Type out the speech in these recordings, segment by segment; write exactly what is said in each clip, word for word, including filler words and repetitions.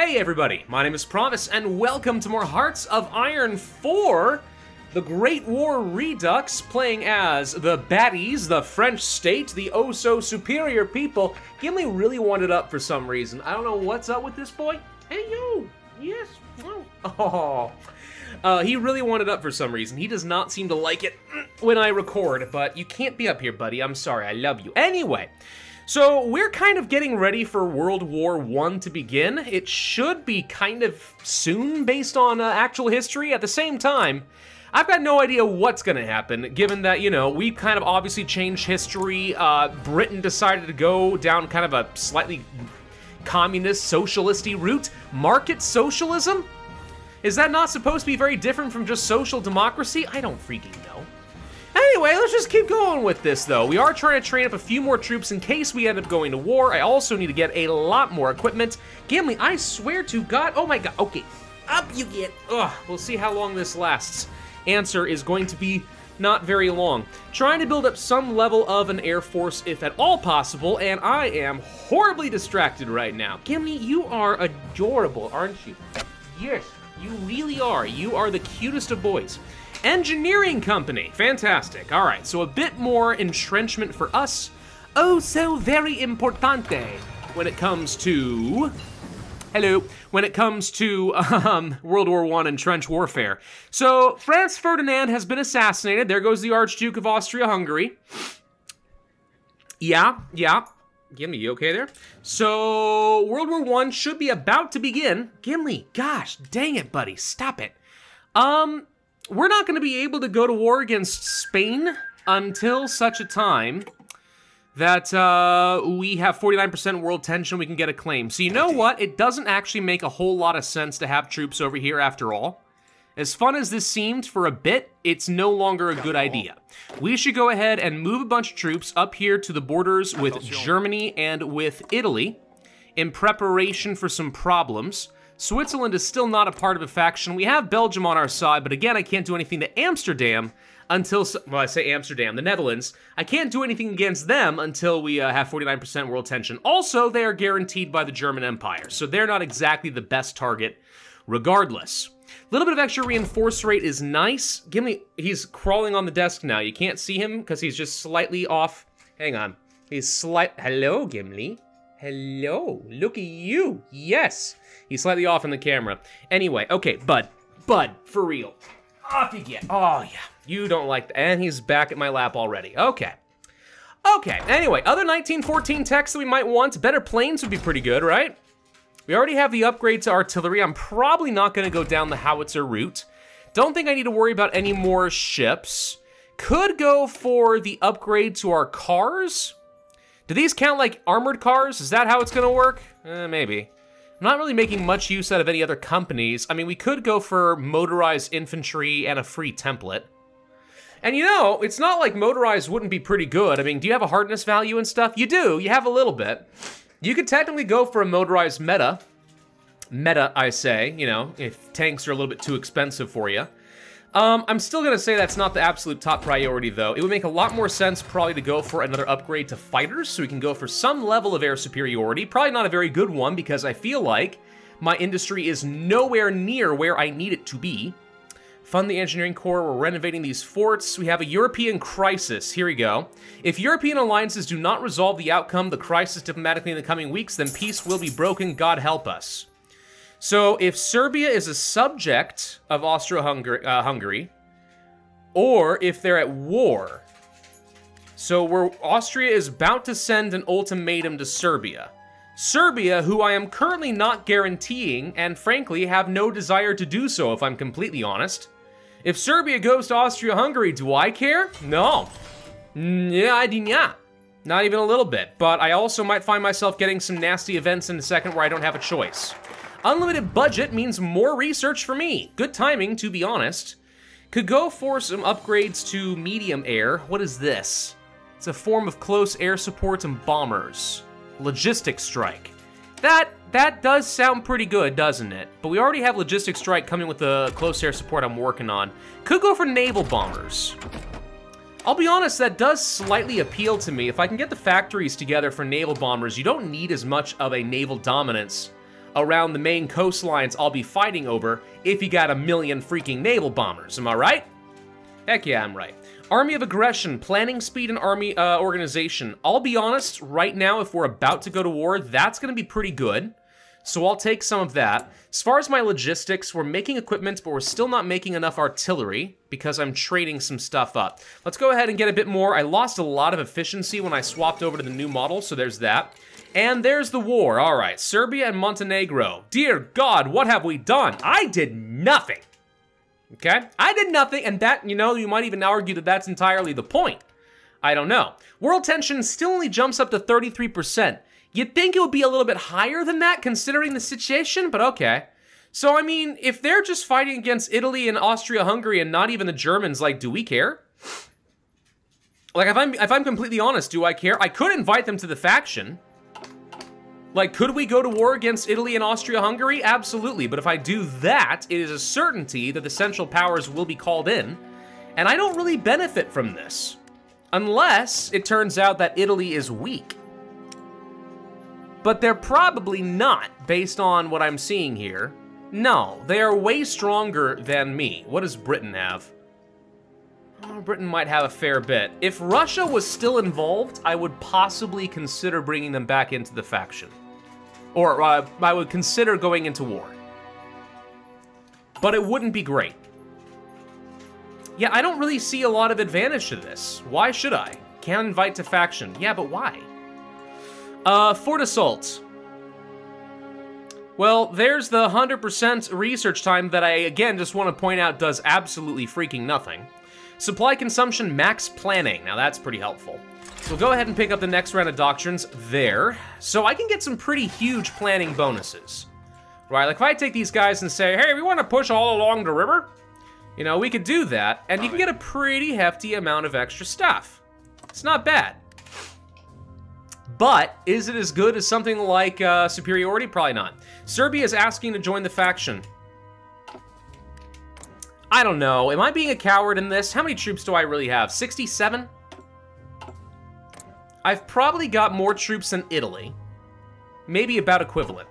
Hey everybody, my name is Provis, and welcome to more Hearts of Iron four, The Great War Redux, playing as the baddies, the French state, the oh-so-superior people. Gimli really wanted up for some reason. I don't know what's up with this boy. Hey, yo! Yes! Oh! Uh, he really wanted up for some reason. He does not seem to like it when I record, but you can't be up here, buddy. I'm sorry. I love you. Anyway. So we're kind of getting ready for World War One to begin. It should be kind of soon based on uh, actual history. At the same time, I've got no idea what's going to happen, given that, you know, we kind of obviously changed history. Uh, Britain decided to go down kind of a slightly communist, socialist-y route. Market socialism? Is that not supposed to be very different from just social democracy? I don't freaking know. Anyway, let's just keep going with this, though. We are trying to train up a few more troops in case we end up going to war. I also need to get a lot more equipment. Gimli, I swear to God. Oh, my God. Okay. Up you get. Ugh. We'll see how long this lasts. Answer is going to be not very long. Trying to build up some level of an air force, if at all possible, and I am horribly distracted right now. Gimli, you are adorable, aren't you? Yes, you really are. You are the cutest of boys. Engineering company. Fantastic. All right, so a bit more entrenchment for us. Oh, so very importante when it comes to... Hello. When it comes to um, World War One and trench warfare. So, Franz Ferdinand has been assassinated. There goes the Archduke of Austria Hungary. Yeah, yeah. Gimli, you okay there? So, World War One should be about to begin. Gimli, gosh, dang it, buddy. Stop it. Um... We're not going to be able to go to war against Spain until such a time that uh, we have forty-nine percent world tension, we can get a claim. So you know what? It doesn't actually make a whole lot of sense to have troops over here after all. As fun as this seemed for a bit, it's no longer a good idea. We should go ahead and move a bunch of troops up here to the borders with Germany and with Italy in preparation for some problems. Switzerland is still not a part of a faction. We have Belgium on our side, but again, I can't do anything to Amsterdam until... Well, I say Amsterdam, the Netherlands. I can't do anything against them until we uh, have forty-nine percent world tension. Also, they are guaranteed by the German Empire, so they're not exactly the best target regardless. A little bit of extra reinforce rate is nice. Gimli, he's crawling on the desk now. You can't see him because he's just slightly off. Hang on. He's slight... Hello, Gimli. Hello, look at you. Yes. He's slightly off in the camera. Anyway, okay, bud. Bud, for real. Off you get. Oh, yeah. You don't like that. And he's back at my lap already. Okay. Okay, anyway, other nineteen fourteen techs that we might want. Better planes would be pretty good, right? We already have the upgrade to artillery. I'm probably not going to go down the howitzer route. Don't think I need to worry about any more ships. Could go for the upgrade to our cars. Do these count like armored cars? Is that how it's gonna work? Eh, maybe. I'm not really making much use out of any other companies. I mean, we could go for motorized infantry and a free template. And you know, it's not like motorized wouldn't be pretty good. I mean, do you have a hardness value and stuff? You do, you have a little bit. You could technically go for a motorized meta. Meta, I say, you know, if tanks are a little bit too expensive for you. Um, I'm still gonna say that's not the absolute top priority, though. It would make a lot more sense probably to go for another upgrade to fighters, so we can go for some level of air superiority. Probably not a very good one, because I feel like my industry is nowhere near where I need it to be. Fund the engineering corps, we're renovating these forts. We have a European crisis, here we go. If European alliances do not resolve the outcome, the crisis diplomatically in the coming weeks, then peace will be broken, God help us. So, if Serbia is a subject of Austria-Hungary, uh, Hungary, or if they're at war, so we're, Austria is about to send an ultimatum to Serbia. Serbia, who I am currently not guaranteeing, and frankly, have no desire to do so, if I'm completely honest. If Serbia goes to Austria-Hungary, do I care? No. Yeah, I do not. Not even a little bit. But I also might find myself getting some nasty events in a second where I don't have a choice. Unlimited budget means more research for me. Good timing, to be honest. Could go for some upgrades to medium air. What is this? It's a form of close air support and bombers. Logistic strike. That that does sound pretty good, doesn't it? But we already have logistic strike coming with the close air support I'm working on. Could go for naval bombers. I'll be honest, that does slightly appeal to me. If I can get the factories together for naval bombers, you don't need as much of a naval dominance around the main coastlines I'll be fighting over if you got a million freaking naval bombers, am I right? Heck yeah, I'm right. Army of Aggression, planning speed, and army uh, organization. I'll be honest, right now, if we're about to go to war, that's gonna be pretty good. So I'll take some of that. As far as my logistics, we're making equipment, but we're still not making enough artillery because I'm trading some stuff up. Let's go ahead and get a bit more. I lost a lot of efficiency when I swapped over to the new model, so there's that. And there's the war. All right, Serbia and Montenegro. Dear God, what have we done? I did nothing. Okay, I did nothing, and that, you know, you might even argue that that's entirely the point. I don't know. World tension still only jumps up to thirty-three percent. You'd think it would be a little bit higher than that, considering the situation, but okay. So, I mean, if they're just fighting against Italy and Austria-Hungary and not even the Germans, like, do we care? Like, if I'm, if I'm completely honest, do I care? I could invite them to the faction. Like, could we go to war against Italy and Austria-Hungary? Absolutely, but if I do that, it is a certainty that the Central Powers will be called in, and I don't really benefit from this, unless it turns out that Italy is weak. But they're probably not, based on what I'm seeing here. No, they are way stronger than me. What does Britain have? Oh, Britain might have a fair bit. If Russia was still involved, I would possibly consider bringing them back into the faction. Or uh, I would consider going into war. But it wouldn't be great. Yeah, I don't really see a lot of advantage to this. Why should I? Can't invite to faction. Yeah, but why? Uh, Fort Assault. Well, there's the one hundred percent research time that I, again, just want to point out does absolutely freaking nothing. Supply consumption, max planning. Now that's pretty helpful. So we'll go ahead and pick up the next round of doctrines there. So I can get some pretty huge planning bonuses. Right, like if I take these guys and say, hey, we want to push all along the river. You know, we could do that, and you can get a pretty hefty amount of extra stuff. It's not bad. But is it as good as something like uh, superiority? Probably not. Serbia is asking to join the faction. I don't know. Am I being a coward in this? How many troops do I really have? sixty-seven? I've probably got more troops than Italy. Maybe about equivalent.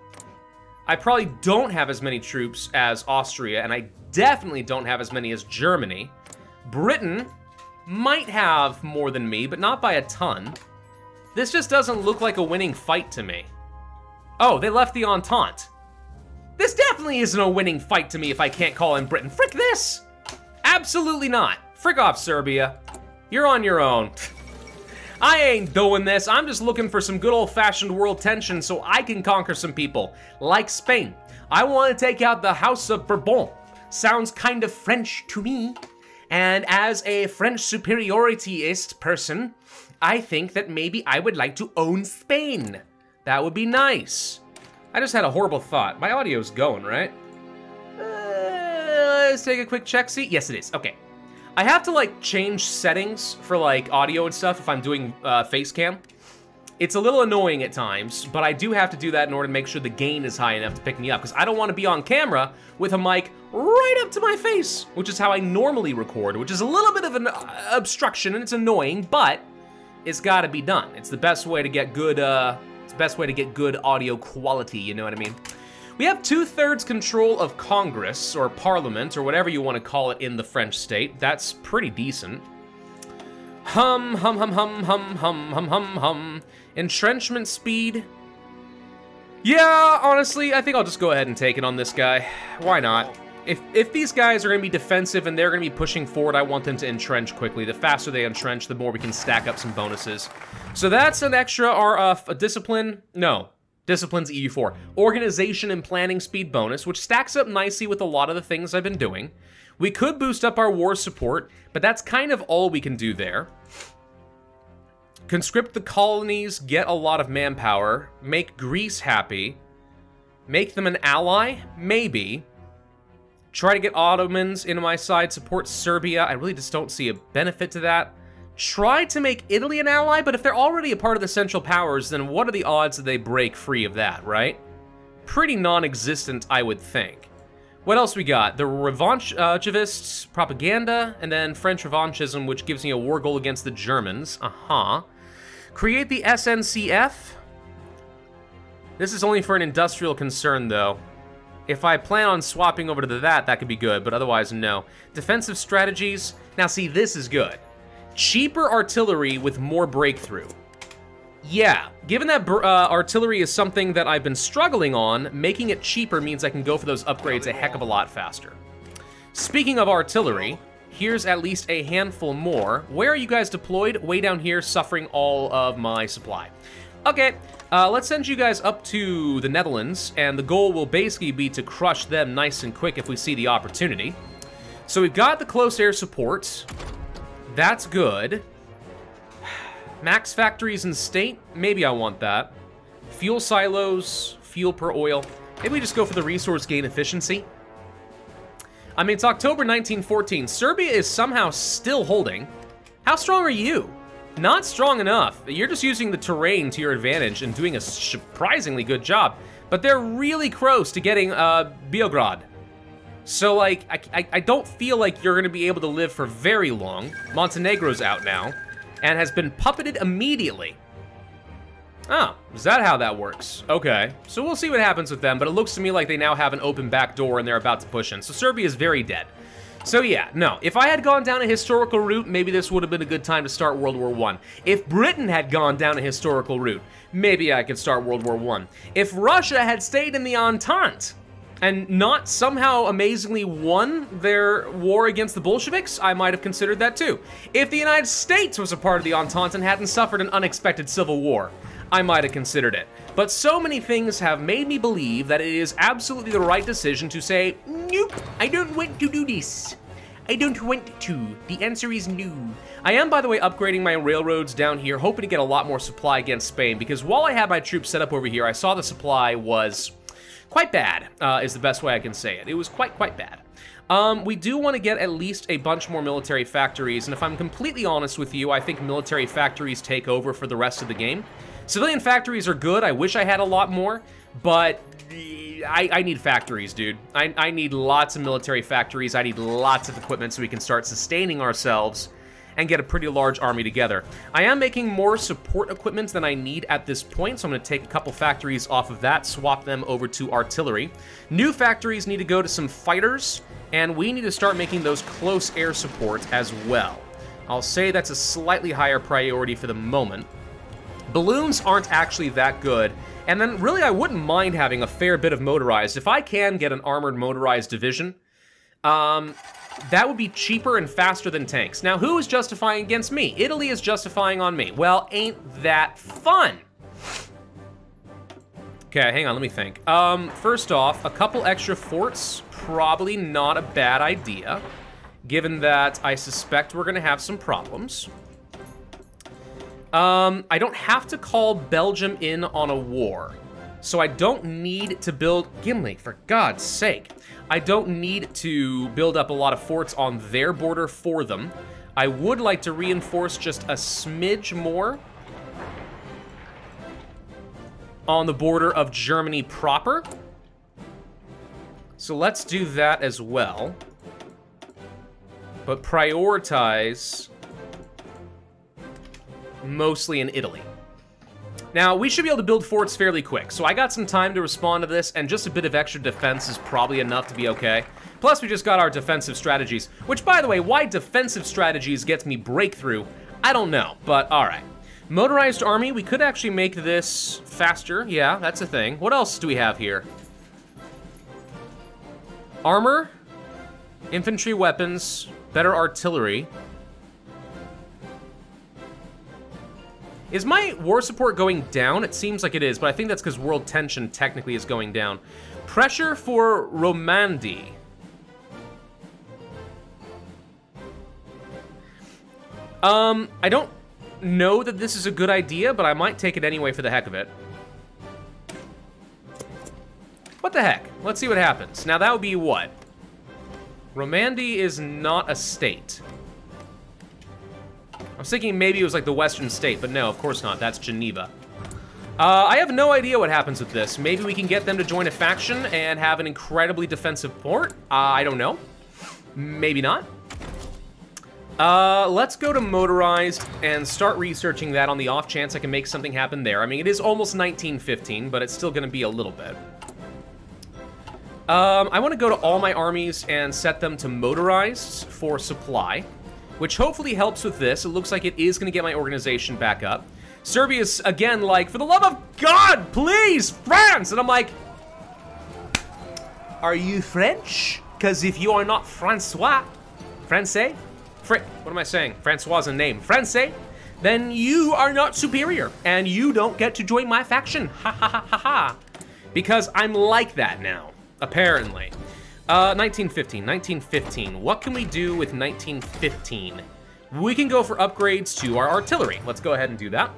I probably don't have as many troops as Austria, and I definitely don't have as many as Germany. Britain might have more than me, but not by a ton. This just doesn't look like a winning fight to me. Oh, they left the Entente. This definitely isn't a winning fight to me if I can't call in Britain. Frick this! Absolutely not. Frick off, Serbia. You're on your own. I ain't doing this. I'm just looking for some good old-fashioned world tension so I can conquer some people, like Spain. I want to take out the House of Bourbon. Sounds kind of French to me. And as a French superiorityist person, I think that maybe I would like to own Spain. That would be nice. I just had a horrible thought. My audio's going, right? Uh, let's take a quick check, see? Yes, it is. Okay. I have to, like, change settings for, like, audio and stuff if I'm doing uh, face cam. It's a little annoying at times, but I do have to do that in order to make sure the gain is high enough to pick me up, because I don't want to be on camera with a mic right up to my face, which is how I normally record, which is a little bit of an obstruction, and it's annoying, but it's got to be done. It's the best way to get good, uh... It's the best way to get good audio quality, you know what I mean? We have two-thirds control of Congress, or Parliament, or whatever you want to call it in the French state. That's pretty decent. Hum, hum, hum, hum, hum, hum, hum, hum, hum. Entrenchment speed. Yeah, honestly, I think I'll just go ahead and take it on this guy. Why not? If, if these guys are going to be defensive and they're going to be pushing forward, I want them to entrench quickly. The faster they entrench, the more we can stack up some bonuses. So that's an extra or uh, a discipline, no, discipline's E U four. Organization and planning speed bonus, which stacks up nicely with a lot of the things I've been doing. We could boost up our war support, but that's kind of all we can do there. Conscript the colonies, get a lot of manpower, make Greece happy, make them an ally, maybe. Try to get Ottomans into my side, support Serbia. I really just don't see a benefit to that. Try to make Italy an ally, but if they're already a part of the Central Powers, then what are the odds that they break free of that, right? Pretty non-existent, I would think. What else we got? The revanchist propaganda, and then French revanchism, which gives me a war goal against the Germans. Uh-huh. Create the S N C F. This is only for an industrial concern, though. If I plan on swapping over to that, that could be good, but otherwise, no. Defensive strategies. Now, see, this is good. Cheaper artillery with more breakthrough. Yeah, given that uh, artillery is something that I've been struggling on, making it cheaper means I can go for those upgrades a heck of a lot faster. Speaking of artillery, here's at least a handful more. Where are you guys deployed? Way down here, suffering all of my supply. Okay, uh, let's send you guys up to the Netherlands, and the goal will basically be to crush them nice and quick if we see the opportunity. So we've got the close air support. That's good. Max factories in state? Maybe I want that. Fuel silos, fuel per oil. Maybe we just go for the resource gain efficiency. I mean, it's October nineteen fourteen. Serbia is somehow still holding. How strong are you? Not strong enough. You're just using the terrain to your advantage and doing a surprisingly good job. But they're really close to getting uh, Beograd. So, like, I, I, I don't feel like you're going to be able to live for very long. Montenegro's out now and has been puppeted immediately. Oh, is that how that works? Okay, so we'll see what happens with them, but it looks to me like they now have an open back door and they're about to push in. So Serbia is very dead. So yeah, no, if I had gone down a historical route, maybe this would have been a good time to start World War One. If Britain had gone down a historical route, maybe I could start World War One. If Russia had stayed in the Entente and not somehow amazingly won their war against the Bolsheviks, I might have considered that too. If the United States was a part of the Entente and hadn't suffered an unexpected civil war, I might have considered it. But so many things have made me believe that it is absolutely the right decision to say, nope, I don't want to do this. I don't want to. The answer is no. I am, by the way, upgrading my railroads down here, hoping to get a lot more supply against Spain, because while I had my troops set up over here, I saw the supply was quite bad, uh, is the best way I can say it. It was quite, quite bad. Um, we do want to get at least a bunch more military factories, and if I'm completely honest with you, I think military factories take over for the rest of the game. Civilian factories are good. I wish I had a lot more, but I, I need factories, dude. I, I need lots of military factories. I need lots of equipment so we can start sustaining ourselves and get a pretty large army together. I am making more support equipment than I need at this point, so I'm gonna take a couple factories off of that, swap them over to artillery. New factories need to go to some fighters, and we need to start making those close air support as well. I'll say that's a slightly higher priority for the moment. Balloons aren't actually that good, and then really I wouldn't mind having a fair bit of motorized. If I can get an armored motorized division, um, that would be cheaper and faster than tanks. Now, who is justifying against me? Italy is justifying on me. Well, ain't that fun? Okay, hang on, let me think. Um, first off, a couple extra forts, probably not a bad idea, given that I suspect we're gonna have some problems. Um, I don't have to call Belgium in on a war, so I don't need to build... Gimli, for God's sake. I don't need to build up a lot of forts on their border for them. I would like to reinforce just a smidge more on the border of Germany proper. So let's do that as well. But prioritize... mostly in Italy. Now, we should be able to build forts fairly quick, so I got some time to respond to this, and just a bit of extra defense is probably enough to be okay. Plus, we just got our defensive strategies, which, by the way, why defensive strategies gets me breakthrough, I don't know, but all right. Motorized army, we could actually make this faster. Yeah, that's a thing. What else do we have here? Armor, infantry weapons, better artillery. Is my war support going down? It seems like it is, but I think that's because world tension technically is going down. Pressure for Romandy. Um, I don't know that this is a good idea, but I might take it anyway for the heck of it. What the heck? Let's see what happens. Now that would be what? Romandy is not a state. I was thinking maybe it was like the Western state, but no, of course not. That's Geneva. Uh, I have no idea what happens with this. Maybe we can get them to join a faction and have an incredibly defensive port. Uh, I don't know. Maybe not. Uh, let's go to motorized and start researching that on the off chance I can make something happen there. I mean, it is almost nineteen fifteen, but it's still gonna be a little bit. Um, I wanna go to all my armies and set them to motorized for supply, which hopefully helps with this. It looks like it is gonna get my organization back up. Serbia's, again, like, for the love of God, please, France! And I'm like, are you French? Because if you are not Francois, Francais? Fra what am I saying? Francois is a name. Francais? Then you are not superior, and you don't get to join my faction. Ha ha ha ha ha. Because I'm like that now, apparently. Uh, nineteen fifteen, nineteen fifteen. What can we do with nineteen fifteen? We can go for upgrades to our artillery. Let's go ahead and do that.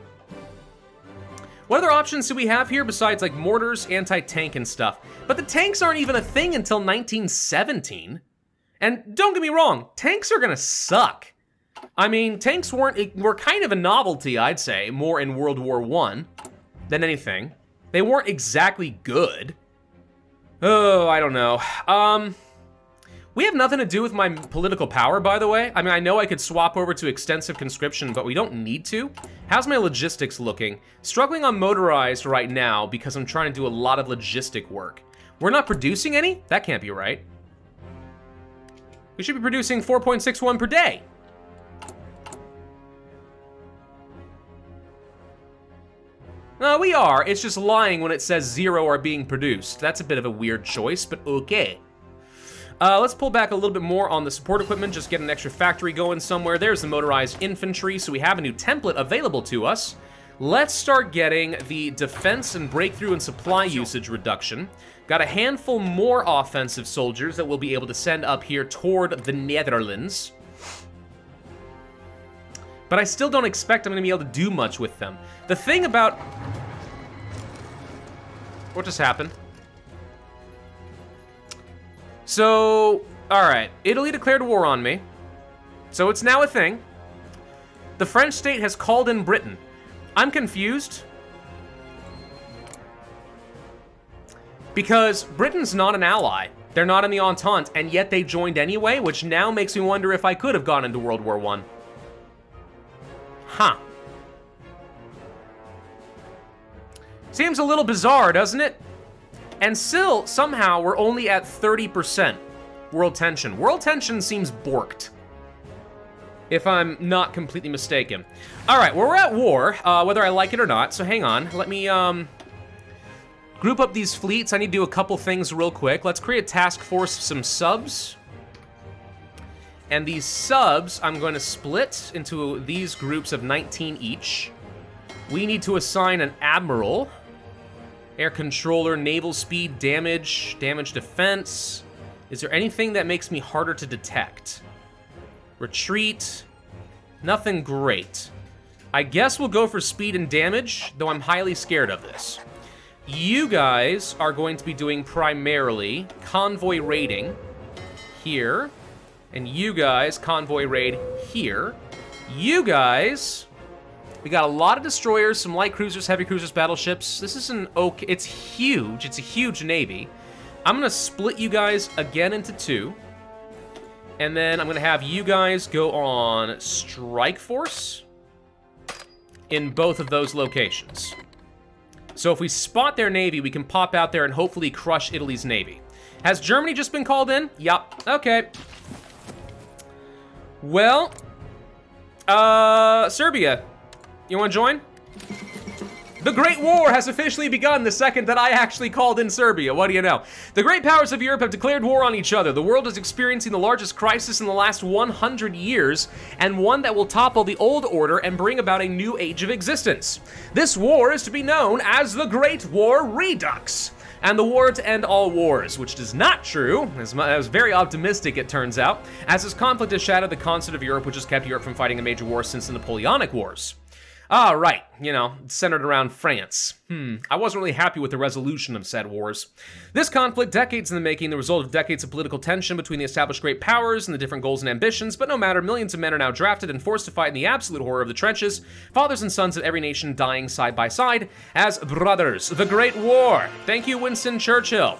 What other options do we have here besides like mortars, anti-tank and stuff? But the tanks aren't even a thing until nineteen seventeen. And don't get me wrong, tanks are gonna suck. I mean, tanks weren't, were kind of a novelty, I'd say, more in World War One than anything. They weren't exactly good. Oh, I don't know. Um, we have nothing to do with my political power, by the way. I mean, I know I could swap over to extensive conscription, but we don't need to. How's my logistics looking? Struggling on motorized right now because I'm trying to do a lot of logistic work. We're not producing any? That can't be right. We should be producing four point six one per day. No, we are. It's just lying when it says zero are being produced. That's a bit of a weird choice, but okay. Uh, let's pull back a little bit more on the support equipment, just get an extra factory going somewhere. There's the motorized infantry, so we have a new template available to us. Let's start getting the defense and breakthrough and supply usage reduction. Got a handful more offensive soldiers that we'll be able to send up here toward the Netherlands. But I still don't expect I'm gonna be able to do much with them. The thing about... What just happened? So, all right, Italy declared war on me. So it's now a thing. The French state has called in Britain. I'm confused. Because Britain's not an ally. They're not in the Entente, and yet they joined anyway, which now makes me wonder if I could have gone into World War One. Huh. Seems a little bizarre, doesn't it? And still, somehow, we're only at thirty percent world tension. World tension seems borked, if I'm not completely mistaken. All right, well, we're at war, uh, whether I like it or not, so hang on. Let me um, group up these fleets. I need to do a couple things real quick. Let's create a task force of some subs. And these subs, I'm going to split into these groups of nineteen each. We need to assign an admiral, air controller, naval speed, damage, damage defense. Is there anything that makes me harder to detect? Retreat, nothing great. I guess we'll go for speed and damage, though I'm highly scared of this. You guys are going to be doing primarily convoy raiding here, and you guys convoy raid here. You guys, we got a lot of destroyers, some light cruisers, heavy cruisers, battleships. This is an okay, it's huge, it's a huge navy. I'm gonna split you guys again into two. And then I'm gonna have you guys go on strike force in both of those locations. So if we spot their navy, we can pop out there and hopefully crush Italy's navy. Has Germany just been called in? Yup, okay. Well, uh, Serbia, you wanna join? The Great War has officially begun the second that I actually called in Serbia. What do you know? The great powers of Europe have declared war on each other. The world is experiencing the largest crisis in the last one hundred years, and one that will topple the old order and bring about a new age of existence. This war is to be known as the Great War Redux, and the war to end all wars, which is not true. I was very optimistic, it turns out, as this conflict has shattered the concert of Europe, which has kept Europe from fighting a major war since the Napoleonic Wars. Ah, right, you know, centered around France. Hmm, I wasn't really happy with the resolution of said wars. This conflict, decades in the making, the result of decades of political tension between the established great powers and the different goals and ambitions, but no matter, millions of men are now drafted and forced to fight in the absolute horror of the trenches, fathers and sons of every nation dying side by side as brothers. The Great War. Thank you, Winston Churchill.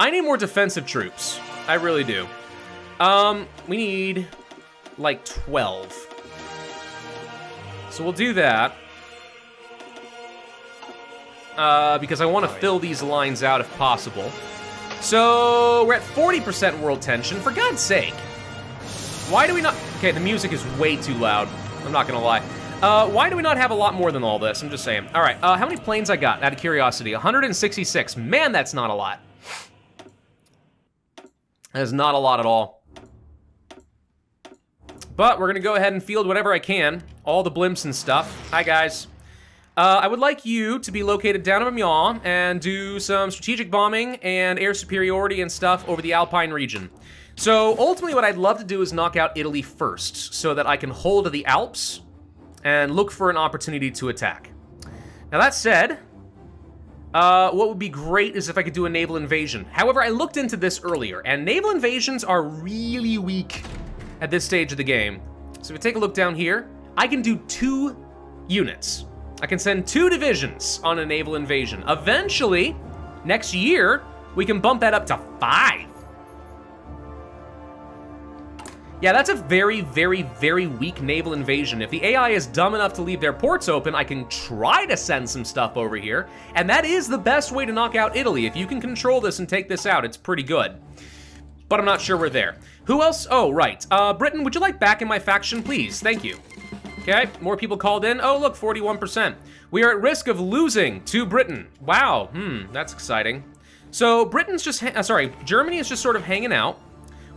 I need more defensive troops. I really do. Um, we need like twelve. So we'll do that. Uh, because I want to fill these lines out if possible. So we're at forty percent world tension, for God's sake. Why do we not... Okay, the music is way too loud. I'm not gonna lie. Uh, why do we not have a lot more than all this? I'm just saying. All right, uh, how many planes I got, out of curiosity? one hundred sixty-six. Man, that's not a lot. That is not a lot at all. But we're gonna go ahead and field whatever I can. All the blimps and stuff. Hi, guys. Uh, I would like you to be located down in Amiens and do some strategic bombing and air superiority and stuff over the Alpine region. So ultimately what I'd love to do is knock out Italy first so that I can hold the Alps and look for an opportunity to attack. Now that said, uh, what would be great is if I could do a naval invasion. However, I looked into this earlier, and naval invasions are really weak at this stage of the game. So if we take a look down here, I can do two units. I can send two divisions on a naval invasion. Eventually, next year, we can bump that up to five. Yeah, that's a very, very, very weak naval invasion. If the A I is dumb enough to leave their ports open, I can try to send some stuff over here. And that is the best way to knock out Italy. If you can control this and take this out, it's pretty good. But I'm not sure we're there. Who else? Oh, right. Uh, Britain, would you like back in my faction, please? Thank you. Okay, more people called in. Oh, look, forty-one percent. We are at risk of losing to Britain. Wow, hmm, that's exciting. So Britain's just, ha- sorry, Germany is just sort of hanging out.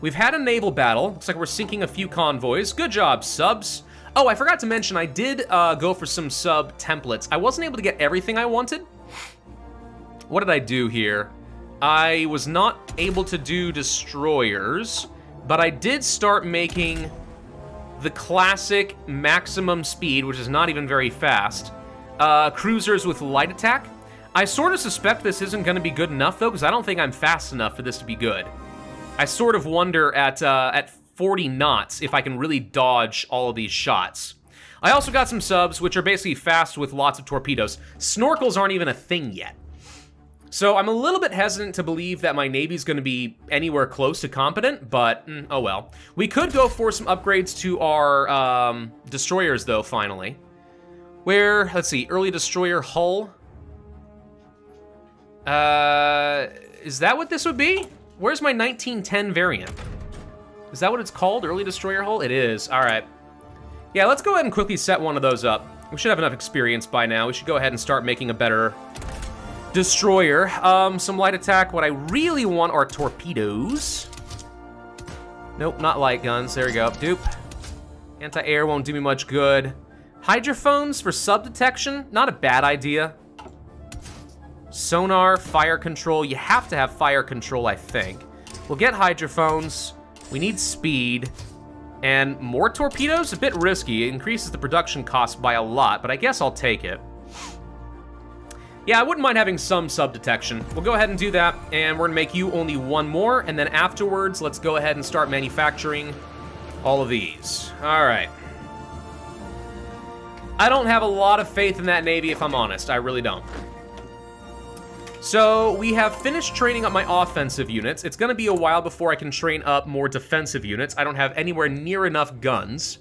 We've had a naval battle. Looks like we're sinking a few convoys. Good job, subs. Oh, I forgot to mention, I did uh, go for some sub templates. I wasn't able to get everything I wanted. What did I do here? I was not able to do destroyers, but I did start making the classic maximum speed, which is not even very fast, uh, cruisers with light attack. I sort of suspect this isn't gonna be good enough though, because I don't think I'm fast enough for this to be good. I sort of wonder at uh, at forty knots if I can really dodge all of these shots. I also got some subs, which are basically fast with lots of torpedoes. Snorkels aren't even a thing yet. So I'm a little bit hesitant to believe that my Navy's gonna be anywhere close to competent, but mm, oh well. We could go for some upgrades to our um, destroyers though, finally. Where, let's see, early destroyer hull. Uh, is that what this would be? Where's my nineteen ten variant? Is that what it's called? Early destroyer hull? It is. All right. Yeah, let's go ahead and quickly set one of those up. We should have enough experience by now. We should go ahead and start making a better destroyer. Um, some light attack. What I really want are torpedoes. Nope, not light guns. There we go. Doop. Anti-air won't do me much good. Hydrophones for sub detection. Not a bad idea. Sonar, fire control. You have to have fire control, I think. We'll get hydrophones. We need speed. And more torpedoes? A bit risky. It increases the production cost by a lot, but I guess I'll take it. Yeah, I wouldn't mind having some sub-detection. We'll go ahead and do that, and we're gonna make you only one more, and then afterwards, let's go ahead and start manufacturing all of these. All right. I don't have a lot of faith in that Navy, if I'm honest. I really don't. So we have finished training up my offensive units. It's gonna be a while before I can train up more defensive units. I don't have anywhere near enough guns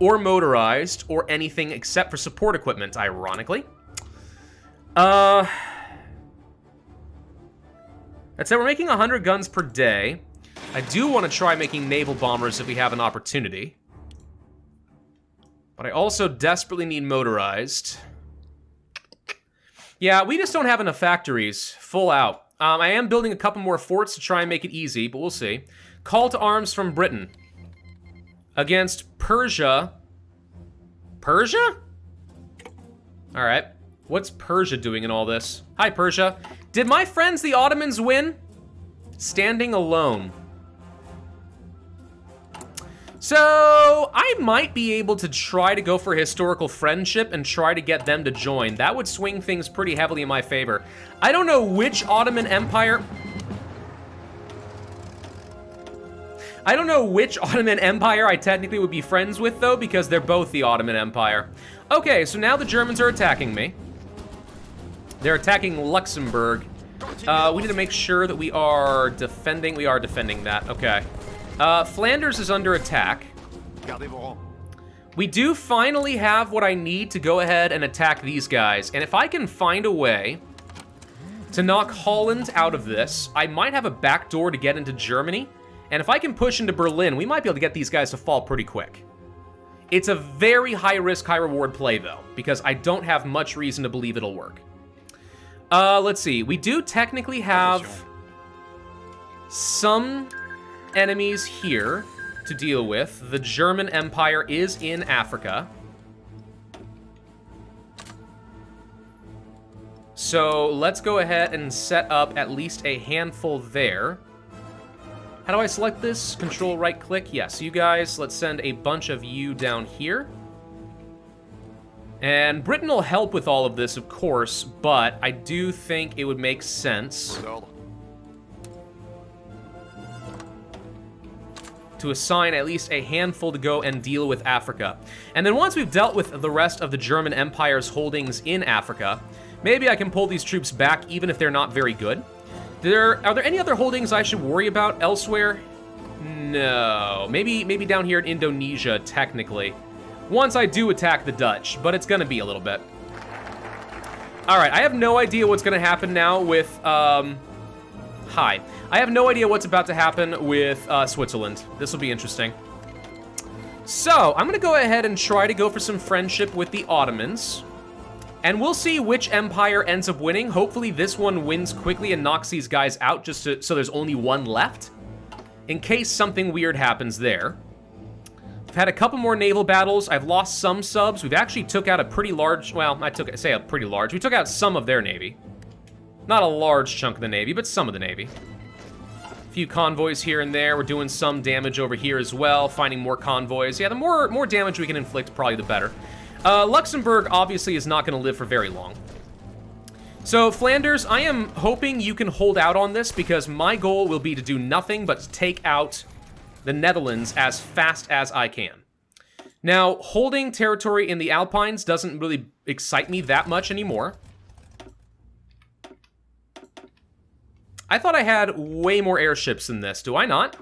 or motorized or anything except for support equipment, ironically. Uh, that's it, we're making one hundred guns per day. I do wanna try making naval bombers if we have an opportunity. But I also desperately need motorized. Yeah, we just don't have enough factories, full out. Um, I am building a couple more forts to try and make it easy, but we'll see. Call to arms from Britain against Persia. Persia? All right, what's Persia doing in all this? Hi, Persia. Did my friends, the Ottomans, win? Standing alone. So I might be able to try to go for historical friendship and try to get them to join. That would swing things pretty heavily in my favor. I don't know which Ottoman Empire... I don't know which Ottoman Empire I technically would be friends with though, because they're both the Ottoman Empire. Okay, so now the Germans are attacking me. They're attacking Luxembourg. Uh, we need to make sure that we are defending, we are defending that, okay. Uh, Flanders is under attack. We do finally have what I need to go ahead and attack these guys. And if I can find a way to knock Holland out of this, I might have a backdoor to get into Germany. And if I can push into Berlin, we might be able to get these guys to fall pretty quick. It's a very high-risk, high-reward play, though, because I don't have much reason to believe it'll work. Uh, let's see. We do technically have some enemies here to deal with. The German Empire is in Africa. So let's go ahead and set up at least a handful there. How do I select this? Control right click. Yes, you guys, let's send a bunch of you down here. And Britain will help with all of this, of course, but I do think it would make sense to assign at least a handful to go and deal with Africa. And then once we've dealt with the rest of the German Empire's holdings in Africa, maybe I can pull these troops back even if they're not very good. There, are there any other holdings I should worry about elsewhere? No. Maybe, maybe down here in Indonesia, technically. Once I do attack the Dutch, but it's going to be a little bit. All right, I have no idea what's going to happen now with... Um, hi. I have no idea what's about to happen with uh, Switzerland. This will be interesting. So, I'm going to go ahead and try to go for some friendship with the Ottomans. And we'll see which empire ends up winning. Hopefully this one wins quickly and knocks these guys out just to, so there's only one left, in case something weird happens there. I've had a couple more naval battles. I've lost some subs. We've actually took out a pretty large, well, I took, say a pretty large. We took out some of their navy. Not a large chunk of the navy, but some of the navy. A few convoys here and there. We're doing some damage over here as well, finding more convoys. Yeah, the more, more damage we can inflict, probably the better. Uh, Luxembourg, obviously, is not going to live for very long. So, Flanders, I am hoping you can hold out on this because my goal will be to do nothing but take out the Netherlands as fast as I can. Now, holding territory in the Alpines doesn't really excite me that much anymore. I thought I had way more airships than this. Do I not?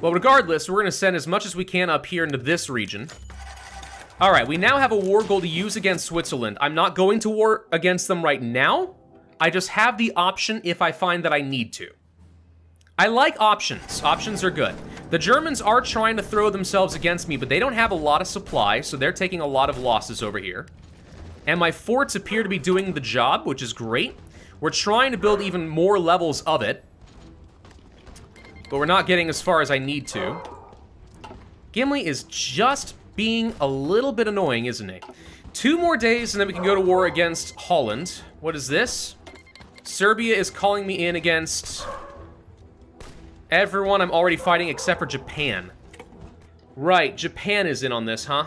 Well, regardless, we're going to send as much as we can up here into this region. All right, we now have a war goal to use against Switzerland. I'm not going to war against them right now. I just have the option if I find that I need to. I like options. Options are good. The Germans are trying to throw themselves against me, but they don't have a lot of supply, so they're taking a lot of losses over here. And my forts appear to be doing the job, which is great. We're trying to build even more levels of it, but we're not getting as far as I need to. Gimli is just being a little bit annoying, isn't he? Two more days, and then we can go to war against Holland. What is this? Serbia is calling me in against everyone I'm already fighting except for Japan. Right, Japan is in on this, huh?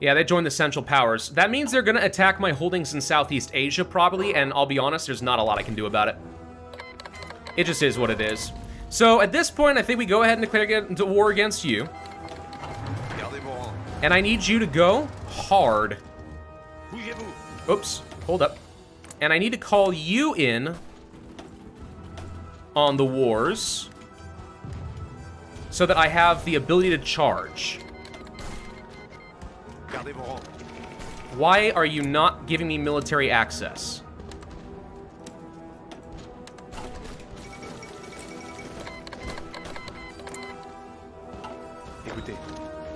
Yeah, they joined the Central Powers. That means they're gonna attack my holdings in Southeast Asia, probably, and I'll be honest, there's not a lot I can do about it. It just is what it is. So at this point, I think we go ahead and declare war against you. And I need you to go hard. Oops, hold up. And I need to call you in on the wars so that I have the ability to charge. Why are you not giving me military access?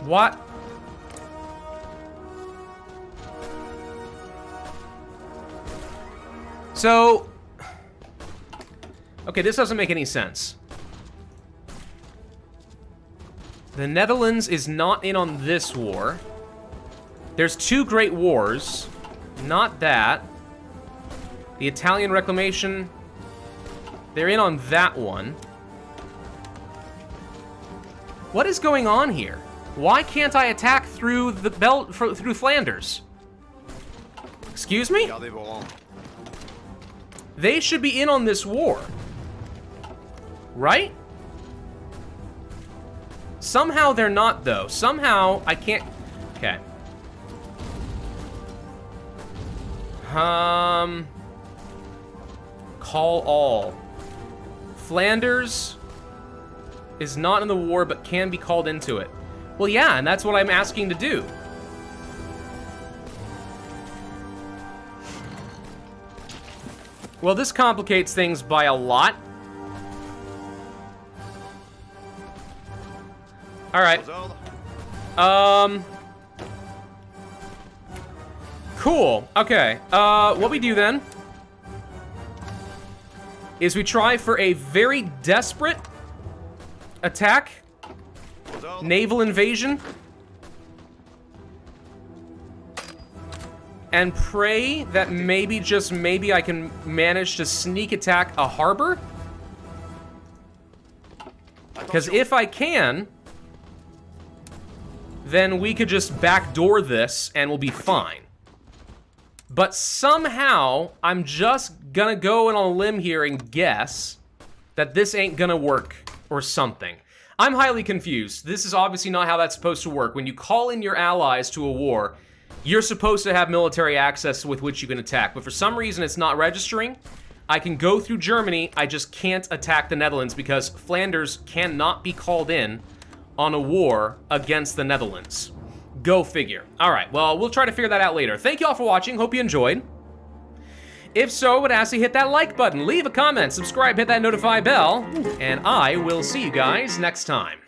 What? So, okay, this doesn't make any sense. The Netherlands is not in on this war. There's two great wars, not that. The Italian Reclamation, they're in on that one. What is going on here? Why can't I attack through the belt, through Flanders? Excuse me? They should be in on this war, right? Somehow they're not, though. Somehow I can't, okay. Um, call all. Flanders, is not in the war but can be called into it. Well, yeah, and that's what I'm asking to do. Well, this complicates things by a lot. All right. Um. Cool. Okay. Uh, what we do then is we try for a very desperate attack, naval invasion, and pray that maybe, just maybe, I can manage to sneak attack a harbor. Because if I can, then we could just backdoor this and we'll be fine. But somehow, I'm just gonna go in on a limb here and guess that this ain't gonna work or something. I'm highly confused. This is obviously not how that's supposed to work. When you call in your allies to a war, you're supposed to have military access with which you can attack. But for some reason, it's not registering. I can go through Germany, I just can't attack the Netherlands because Flanders cannot be called in on a war against the Netherlands. Go figure. All right, well, we'll try to figure that out later. Thank you all for watching. Hope you enjoyed. If so, I would ask you to hit that like button, leave a comment, subscribe, hit that notify bell, and I will see you guys next time.